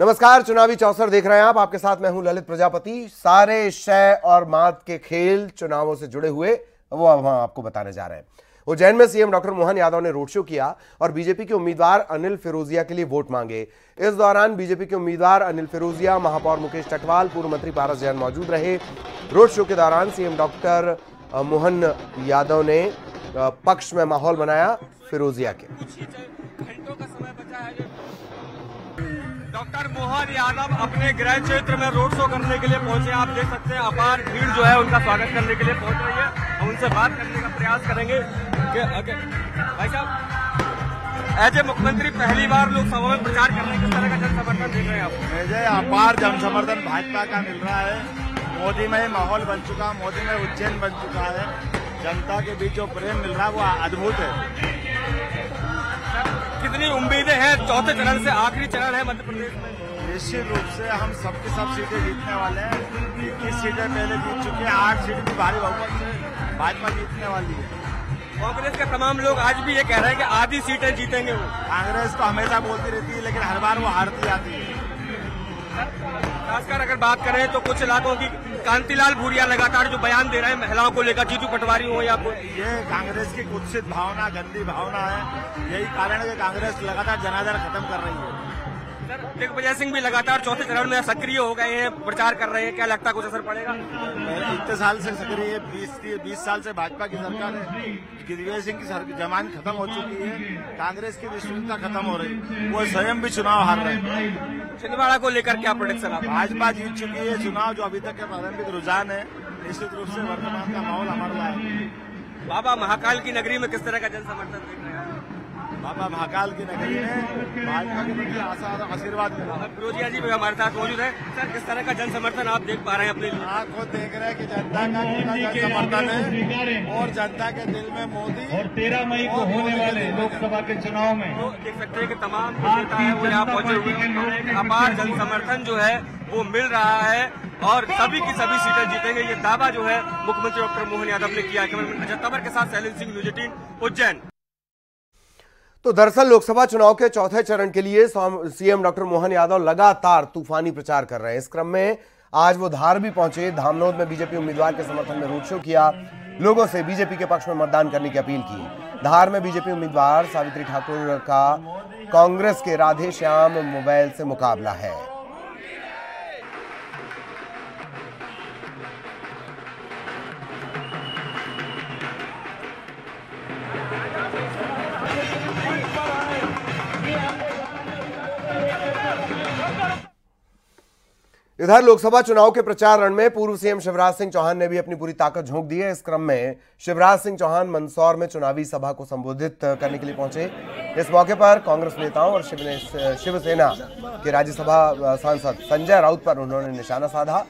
नमस्कार, चुनावी चौसर देख रहे हैं आप। आपके साथ मैं हूं ललित प्रजापति। सारे शय और मात के खेल चुनावों से जुड़े हुए वो अब हम आपको बताने जा रहे हैं। उज्जैन में सीएम डॉक्टर मोहन यादव ने रोड शो किया और बीजेपी के उम्मीदवार अनिल फिरोजिया के लिए वोट मांगे। इस दौरान बीजेपी के उम्मीदवार अनिल फिरोजिया, महापौर मुकेश टटवाल, पूर्व मंत्री पारस जैन मौजूद रहे। रोड शो के दौरान सीएम डॉक्टर मोहन यादव ने पक्ष में माहौल बनाया। फिरोजिया के डॉक्टर मोहन यादव अपने गृह क्षेत्र में रोड शो करने के लिए पहुंचे। आप देख सकते हैं अपार भीड़ जो है उनका स्वागत करने के लिए पहुंच रही है। हम उनसे बात करने का प्रयास करेंगे। भाई साहब, ऐसे मुख्यमंत्री पहली बार लोकसभा में प्रचार करने किस तरह का जन समर्थन देख रहे हैं आप? मुझे अपार जन समर्थन भाजपा का मिल रहा है। मोदी में माहौल बन चुका, मोदी में उज्जैन बन चुका है। जनता के बीच जो प्रेम मिल रहा है वो अद्भुत है। कितनी उम्मीदें हैं? चौथे चरण से आखिरी चरण है मध्य प्रदेश में। निश्चित रूप से हम सबकी सब सीटें जीतने वाले हैं। 21 सीटें पहले जीत चुके हैं, 8 सीट भी भारी बहुमत से भाजपा जीतने वाली है। कांग्रेस के तमाम लोग आज भी ये कह रहे हैं कि आधी सीटें जीतेंगे वो। कांग्रेस तो हमेशा बोलती रहती है लेकिन हर बार वो हारती आती है। खासकर अगर बात करें तो कुछ इलाकों की कांतिलाल भूरिया लगातार जो बयान दे रहे हैं महिलाओं को लेकर, जीतू पटवारी हो या कोई, ये कांग्रेस की कुत्सित भावना, गंदी भावना है। यही कारण है कि कांग्रेस लगातार जनाधार खत्म कर रही है। दिग्विजय सिंह भी लगातार चौथे चरण में सक्रिय हो गए हैं, प्रचार कर रहे हैं। क्या लगता है कुछ असर पड़ेगा? इतने साल से सक्रिय है, 20 साल से भाजपा की सरकार है। दिग्विजय सिंह की जमानत खत्म हो चुकी है, कांग्रेस की विश्वसनीयता खत्म हो रही है। वो स्वयं भी चुनाव हार रहे हैं। छिंदवाड़ा को लेकर क्या प्रेडिक्शन है? भाजपा जीत चुकी है चुनाव, जो अभी तक के प्रारंभिक रुझान है। निश्चित रूप से वर्तमान का माहौल हमारा है। बाबा महाकाल की नगरी में किस तरह का जन समर्थन देख रहे हैं? बाबा महाकाल की नगरी में भाजपा के लिए आशा और आशीर्वाद मिला। फिरोजिया जी भी हमारे साथ मौजूद है। सर, किस तरह का जन समर्थन आप देख पा रहे हैं अपने लिए? आप खुद देख रहे हैं कि जनता का कितना जन समर्थन है और जनता के दिल में मोदी और 13 मई को होने वाले लोकसभा के चुनाव में देख सकते हैं कि तमाम नेता है वो यहाँ पहुंचे हुए। अपार जन समर्थन जो है वो मिल रहा है और सभी की सभी सीटें जीतेंगे, ये दावा जो है मुख्यमंत्री डॉक्टर मोहन यादव ने किया। अजय तबर के साथ शैलेंद्र सिंह, न्यूज़18 उज्जैन। तो दरअसल लोकसभा चुनाव के चौथे चरण के लिए सीएम डॉक्टर मोहन यादव लगातार तूफानी प्रचार कर रहे हैं। इस क्रम में आज वो धार भी पहुंचे। धामनोद में बीजेपी उम्मीदवार के समर्थन में रोड शो किया, लोगों से बीजेपी के पक्ष में मतदान करने की अपील की। धार में बीजेपी उम्मीदवार सावित्री ठाकुर का कांग्रेस के राधे श्याम मोबाइल से मुकाबला है। इधर लोकसभा चुनाव के प्रचार रण में पूर्व सीएम शिवराज सिंह चौहान ने भी अपनी पूरी ताकत झोंक दी है। इस क्रम में शिवराज सिंह चौहान मंदसौर में चुनावी सभा को संबोधित करने के लिए पहुंचे। इस मौके पर कांग्रेस नेताओं और शिवसेना के राज्यसभा सांसद संजय राउत पर उन्होंने निशाना साधा।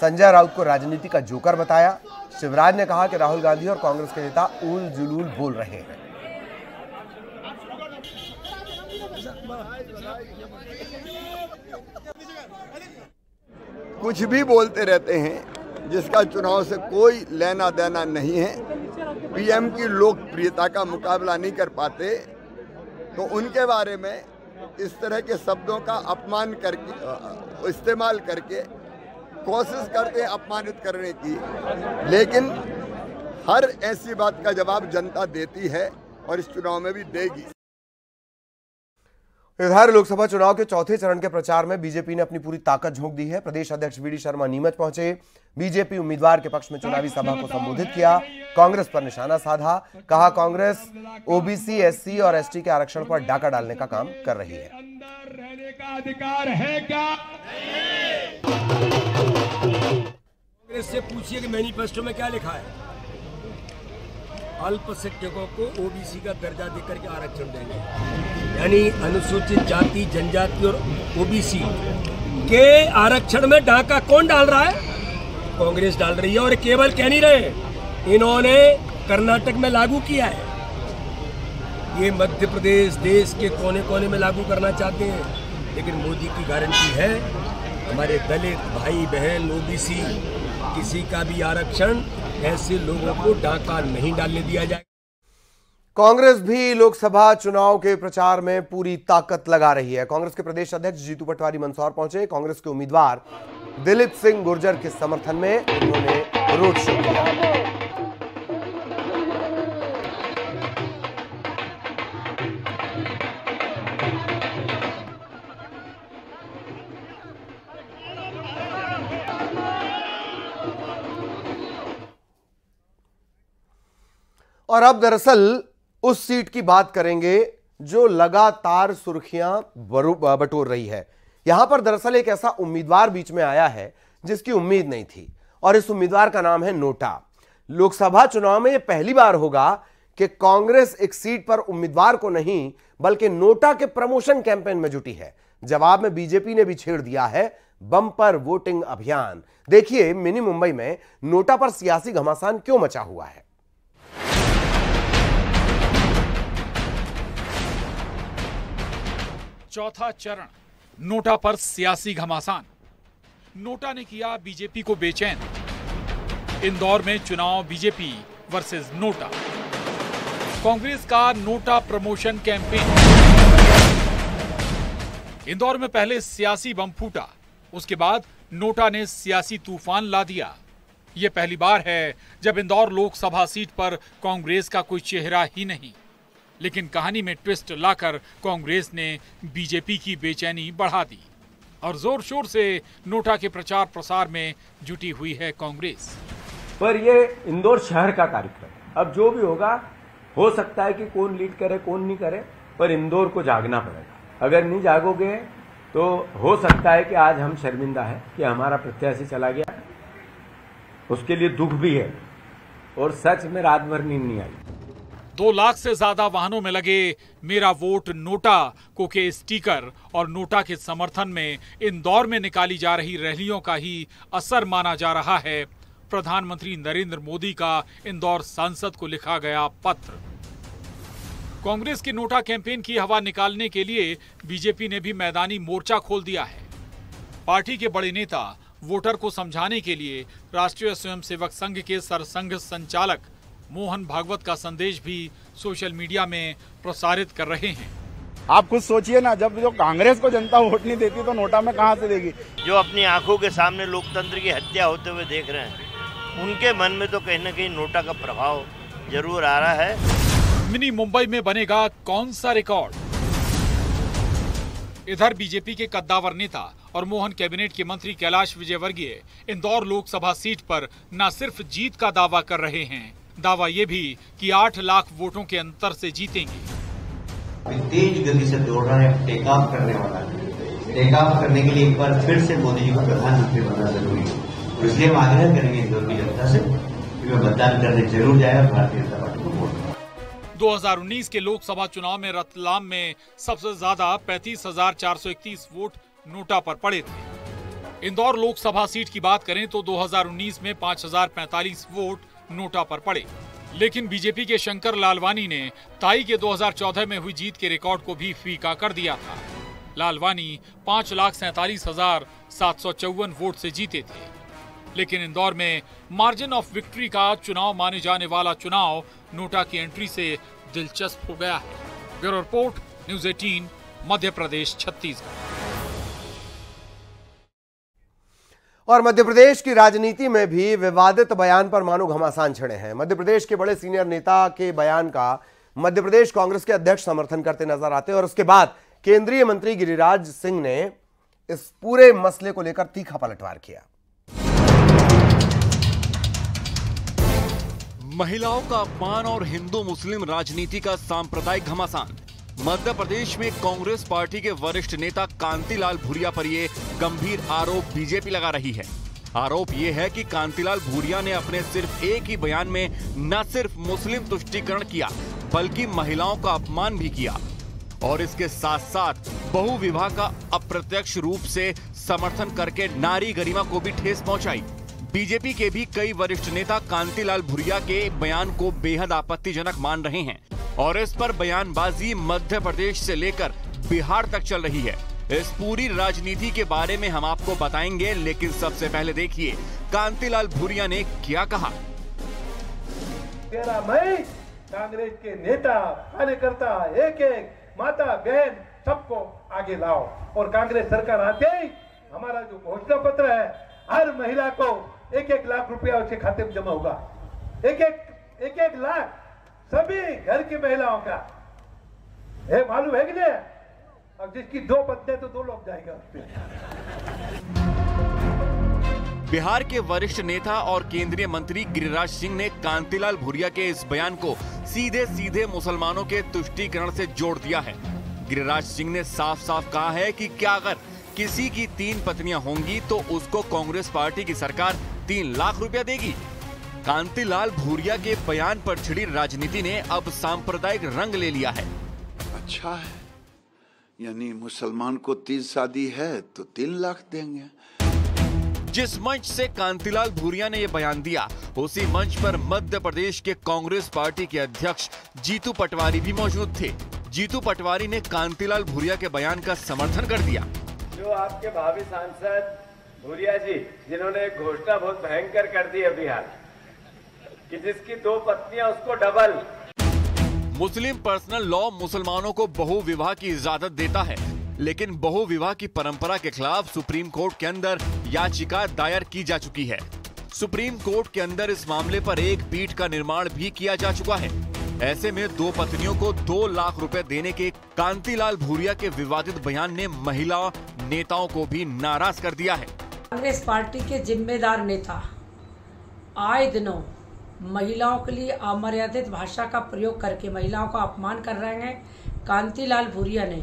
संजय राउत को राजनीति का जोकर बताया। शिवराज ने कहा कि राहुल गांधी और कांग्रेस के नेता उल जुलूल बोल रहे हैं। कुछ भी बोलते रहते हैं जिसका चुनाव से कोई लेना देना नहीं है। पीएम की लोकप्रियता का मुकाबला नहीं कर पाते तो उनके बारे में इस तरह के शब्दों का अपमान करके, इस्तेमाल करके कोशिश करते हैं अपमानित करने की, लेकिन हर ऐसी बात का जवाब जनता देती है और इस चुनाव में भी देगी। इधर लोकसभा चुनाव के चौथे चरण के प्रचार में बीजेपी ने अपनी पूरी ताकत झोंक दी है। प्रदेश अध्यक्ष वीडी शर्मा नीमच पहुंचे, बीजेपी उम्मीदवार के पक्ष में चुनावी सभा को संबोधित किया, कांग्रेस पर निशाना साधा, कहा कांग्रेस ओबीसी, एससी और एसटी के आरक्षण पर डाका डालने का काम कर रही है। कांग्रेस से पूछिए कि मैनिफेस्टो में क्या लिखा है। अल्पसंख्यकों को ओबीसी का दर्जा देकर के आरक्षण देंगे, यानी अनुसूचित जाति, जनजाति और ओबीसी के आरक्षण में डाका कौन डाल रहा है? कांग्रेस डाल रही है। और केवल कह नहीं रहे, इन्होंने कर्नाटक में लागू किया है, ये मध्य प्रदेश देश के कोने कोने में लागू करना चाहते हैं। लेकिन मोदी की गारंटी है हमारे दलित भाई बहन ओबीसी किसी का भी आरक्षण ऐसे लोगों को डाका नहीं डालने दिया जाए। कांग्रेस भी लोकसभा चुनाव के प्रचार में पूरी ताकत लगा रही है। कांग्रेस के प्रदेश अध्यक्ष जीतू पटवारी मंदसौर पहुंचे। कांग्रेस के उम्मीदवार दिलीप सिंह गुर्जर के समर्थन में उन्होंने रोड शो किया। और अब दरअसल उस सीट की बात करेंगे जो लगातार सुर्खियां बटोर रही है। यहां पर दरअसल एक ऐसा उम्मीदवार बीच में आया है जिसकी उम्मीद नहीं थी, और इस उम्मीदवार का नाम है नोटा। लोकसभा चुनाव में यह पहली बार होगा कि कांग्रेस एक सीट पर उम्मीदवार को नहीं बल्कि नोटा के प्रमोशन कैंपेन में जुटी है। जवाब में बीजेपी ने भी छेड़ दिया है बंपर वोटिंग अभियान। देखिए मिनी मुंबई में नोटा पर सियासी घमासान क्यों मचा हुआ है। चौथा चरण, नोटा पर सियासी घमासान। नोटा ने किया बीजेपी को बेचैन। इंदौर में चुनाव बीजेपी वर्सेस नोटा। कांग्रेस का नोटा प्रमोशन कैंपेन। इंदौर में पहले सियासी बम फूटा, उसके बाद नोटा ने सियासी तूफान ला दिया। यह पहली बार है जब इंदौर लोकसभा सीट पर कांग्रेस का कोई चेहरा ही नहीं, लेकिन कहानी में ट्विस्ट लाकर कांग्रेस ने बीजेपी की बेचैनी बढ़ा दी और जोर शोर से नोटा के प्रचार प्रसार में जुटी हुई है कांग्रेस। पर ये इंदौर शहर का कार्यक्रम, अब जो भी होगा, हो सकता है कि कौन लीड करे कौन नहीं करे, पर इंदौर को जागना पड़ेगा। अगर नहीं जागोगे तो हो सकता है कि आज हम शर्मिंदा है कि हमारा प्रत्याशी चला गया, उसके लिए दुख भी है और सच में रात भर नींद नहीं आई। 2 लाख से ज्यादा वाहनों में लगे मेरा वोट नोटा को के स्टीकर और नोटा के समर्थन में इंदौर में निकाली जा रही रैलियों का ही असर माना जा रहा है प्रधानमंत्री नरेंद्र मोदी का इंदौर सांसद को लिखा गया पत्र। कांग्रेस के नोटा कैंपेन की हवा निकालने के लिए बीजेपी ने भी मैदानी मोर्चा खोल दिया है। पार्टी के बड़े नेता वोटर को समझाने के लिए राष्ट्रीय स्वयंसेवक संघ के सरसंघ संचालक मोहन भागवत का संदेश भी सोशल मीडिया में प्रसारित कर रहे हैं। आप कुछ सोचिए ना, जब जो कांग्रेस को जनता वोट नहीं देती तो नोटा में कहां से देगी। जो अपनी आंखों के सामने लोकतंत्र की हत्या होते हुए देख रहे हैं, उनके मन में तो कहीं ना कहीं नोटा का प्रभाव जरूर आ रहा है। मिनी मुंबई में बनेगा कौन सा रिकॉर्ड। इधर बीजेपी के कद्दावर नेता और मोहन कैबिनेट के मंत्री कैलाश विजयवर्गीय इंदौर लोकसभा सीट पर न सिर्फ जीत का दावा कर रहे हैं, दावा ये भी कि 8 लाख वोटों के अंतर से जीतेंगे। तेज गति से दौड़ रहा है, टेक ऑफ करने वाला है। टेक ऑफ करने के लिए एक बार फिर से मोदी जी को प्रधानमंत्री बनना जरूरी है। इसलिए हम आग्रह करेंगे इंदौर की जनता से कि मतदान करने जरूर जाए, भारतीय जनता पार्टी को वोट। 2019 के लोकसभा चुनाव में रतलाम में सबसे ज्यादा 35,431 वोट नोटा पर पड़े थे। इंदौर लोकसभा सीट की बात करें तो 2019 में 5,045 वोट नोटा पर पड़े, लेकिन बीजेपी के शंकर लालवानी ने ताई के 2014 में हुई जीत के रिकॉर्ड को भी फीका कर दिया था। लालवानी 5,47,754 वोट से जीते थे, लेकिन इंदौर में मार्जिन ऑफ विक्ट्री का चुनाव माने जाने वाला चुनाव नोटा की एंट्री से दिलचस्प हो गया है। Bureau report, news 18, Madhya Pradesh Chhattisgarh. और मध्य प्रदेश की राजनीति में भी विवादित बयान पर मानो घमासान छिड़े हैं। मध्य प्रदेश के बड़े सीनियर नेता के बयान का मध्य प्रदेश कांग्रेस के अध्यक्ष समर्थन करते नजर आते हैं, और उसके बाद केंद्रीय मंत्री गिरिराज सिंह ने इस पूरे मसले को लेकर तीखा पलटवार किया। महिलाओं का अपमान और हिंदू मुस्लिम राजनीति का सांप्रदायिक घमासान। मध्य प्रदेश में कांग्रेस पार्टी के वरिष्ठ नेता कांतिलाल भूरिया पर ये गंभीर आरोप बीजेपी लगा रही है। आरोप ये है कि कांतिलाल भूरिया ने अपने सिर्फ एक ही बयान में न सिर्फ मुस्लिम तुष्टीकरण किया बल्कि महिलाओं का अपमान भी किया, और इसके साथ साथ बहुविवाह का अप्रत्यक्ष रूप से समर्थन करके नारी गरिमा को भी ठेस पहुंचाई। बीजेपी के भी कई वरिष्ठ नेता कांतिलाल भूरिया के बयान को बेहद आपत्तिजनक मान रहे हैं, और इस पर बयानबाजी मध्य प्रदेश से लेकर बिहार तक चल रही है। इस पूरी राजनीति के बारे में हम आपको बताएंगे, लेकिन सबसे पहले देखिए कांतिलाल भूरिया ने क्या कहा। 13 मई कांग्रेस के नेता कार्यकर्ता एक एक माता बहन सबको आगे लाओ। और कांग्रेस सरकार आते ही हमारा जो घोषणा पत्र है, हर महिला को 1-1 लाख रुपया उसके खाते में जमा होगा। 1-1 लाख सभी घर की महिलाओं का है, मालूम है कि नहीं? अब जिसकी 2 पत्नी तो 2 लोग जाएगा उसपे। बिहार के वरिष्ठ नेता और केंद्रीय मंत्री गिरिराज सिंह ने कांतिलाल भूरिया के इस बयान को सीधे मुसलमानों के तुष्टीकरण से जोड़ दिया है। गिरिराज सिंह ने साफ कहा है कि क्या अगर किसी की 3 पत्नियां होंगी तो उसको कांग्रेस पार्टी की सरकार 3 लाख रुपया देगी। कांतिलाल भूरिया के बयान पर छिड़ी राजनीति ने अब सांप्रदायिक रंग ले लिया है। अच्छा है, यानी मुसलमान को 3 शादी है तो 3 लाख देंगे। जिस मंच से कांतिलाल भूरिया ने यह बयान दिया, उसी मंच पर मध्य प्रदेश के कांग्रेस पार्टी के अध्यक्ष जीतू पटवारी भी मौजूद थे। जीतू पटवारी ने कांतिलाल भूरिया के बयान का समर्थन कर दिया। जो आपके भावी सांसद भूरिया जी, जिन्होंने घोषणा बहुत भयंकर कर दी है बिहार कि जिसकी 2 पत्नियां उसको डबल। मुस्लिम पर्सनल लॉ मुसलमानों को बहुविवाह की इजाजत देता है, लेकिन बहुविवाह की परंपरा के खिलाफ सुप्रीम कोर्ट के अंदर याचिका दायर की जा चुकी है। सुप्रीम कोर्ट के अंदर इस मामले पर एक पीठ का निर्माण भी किया जा चुका है। ऐसे में 2 पत्नियों को 2 लाख रुपए देने के कांतिलाल भूरिया के विवादित बयान ने महिला नेताओं को भी नाराज कर दिया है। कांग्रेस पार्टी के जिम्मेदार नेता आए दिनों महिलाओं के लिए अमर्यादित भाषा का प्रयोग करके महिलाओं का अपमान कर रहे हैं। कांतिलाल भूरिया ने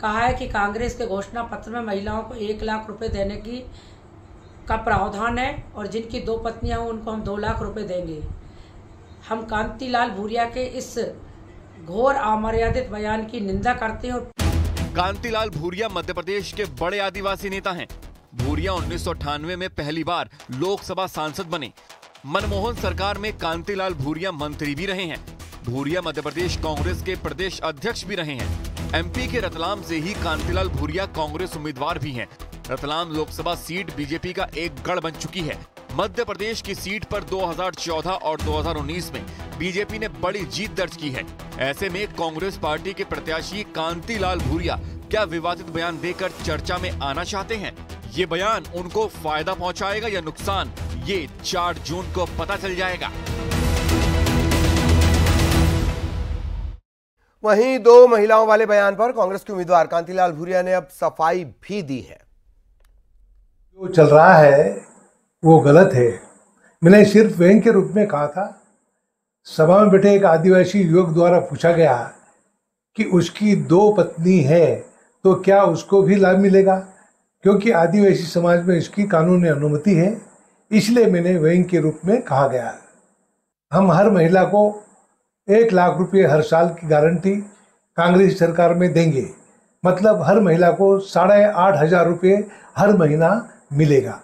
कहा है कि कांग्रेस के घोषणा पत्र में महिलाओं को 1 लाख रुपए देने का प्रावधान है और जिनकी 2 पत्नियां हों उनको हम 2 लाख रुपए देंगे। हम कांतिलाल भूरिया के इस घोर अमर्यादित बयान की निंदा करते हैं। कांतिलाल भूरिया मध्य प्रदेश के बड़े आदिवासी नेता हैं। भूरिया 1998 में पहली बार लोकसभा सांसद बने। मनमोहन सरकार में कांतिलाल भूरिया मंत्री भी रहे हैं। भूरिया मध्य प्रदेश कांग्रेस के प्रदेश अध्यक्ष भी रहे हैं। एमपी के रतलाम से ही कांतिलाल भूरिया कांग्रेस उम्मीदवार भी हैं। रतलाम लोकसभा सीट बीजेपी का एक गढ़ बन चुकी है। मध्य प्रदेश की सीट पर 2014 और 2019 में बीजेपी ने बड़ी जीत दर्ज की है। ऐसे में कांग्रेस पार्टी के प्रत्याशी कांतिलाल भूरिया क्या विवादित बयान देकर चर्चा में आना चाहते हैं? ये बयान उनको फायदा पहुँचाएगा या नुकसान, ये 4 जून को पता चल जाएगा। वहीं 2 महिलाओं वाले बयान पर कांग्रेस के उम्मीदवार कांतिलाल भूरिया ने अब सफाई भी दी है। जो चल रहा है वो गलत है। मैंने सिर्फ बहन के रूप में कहा था। सभा में बैठे एक आदिवासी युवक द्वारा पूछा गया कि उसकी 2 पत्नी है तो क्या उसको भी लाभ मिलेगा, क्योंकि आदिवासी समाज में इसकी कानूनी अनुमति है, इसलिए मैंने बहन के रूप में कहा गया। हम हर महिला को 1 लाख रुपये हर साल की गारंटी कांग्रेस सरकार में देंगे, मतलब हर महिला को 8,500 रुपये हर महीना मिलेगा।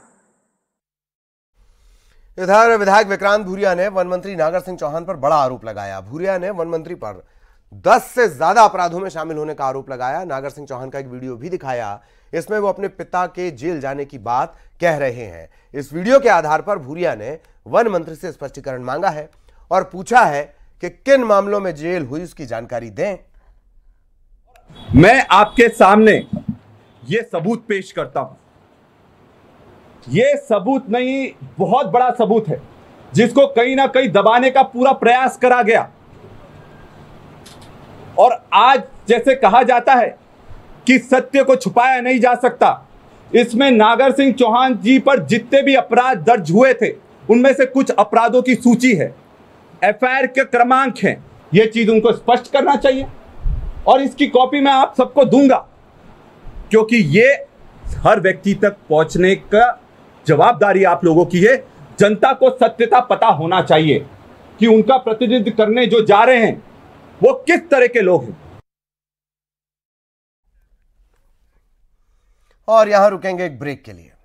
इधर विधायक विक्रांत भूरिया ने वन मंत्री नागर सिंह चौहान पर बड़ा आरोप लगाया। भूरिया ने वन मंत्री पर 10 से ज्यादा अपराधों में शामिल होने का आरोप लगाया। नागर सिंह चौहान का एक वीडियो भी दिखाया, इसमें वो अपने पिता के जेल जाने की बात कह रहे हैं। इस वीडियो के आधार पर भूरिया ने वन मंत्री से स्पष्टीकरण मांगा है और पूछा है कि किन मामलों में जेल हुई उसकी जानकारी दें। मैं आपके सामने ये सबूत पेश करता हूं। ये सबूत नहीं, बहुत बड़ा सबूत है जिसको कहीं ना कहीं दबाने का पूरा प्रयास करा गया। और आज जैसे कहा जाता है कि सत्य को छुपाया नहीं जा सकता, इसमें नागर सिंह चौहान जी पर जितने भी अपराध दर्ज हुए थे उनमें से कुछ अपराधों की सूची है, एफआईआर के क्रमांक हैं। ये चीज उनको स्पष्ट करना चाहिए और इसकी कॉपी मैं आप सबको दूंगा, क्योंकि ये हर व्यक्ति तक पहुंचने का जवाबदारी आप लोगों की है। जनता को सत्यता पता होना चाहिए कि उनका प्रतिनिधित्व करने जो जा रहे हैं वो किस तरह के लोग हैं। और यहां रुकेंगे एक ब्रेक के लिए।